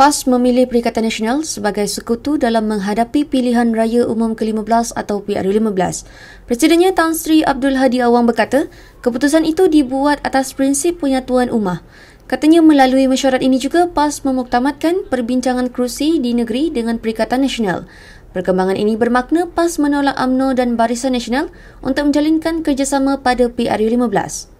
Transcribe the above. PAS memilih Perikatan Nasional sebagai sekutu dalam menghadapi pilihan raya umum ke-15 atau PRU-15. Presidennya Tan Sri Abdul Hadi Awang berkata, keputusan itu dibuat atas prinsip penyatuan ummah. Katanya melalui mesyuarat ini juga PAS memuktamadkan perbincangan kerusi di negeri dengan Perikatan Nasional. Perkembangan ini bermakna PAS menolak UMNO dan Barisan Nasional untuk menjalinkan kerjasama pada PRU-15.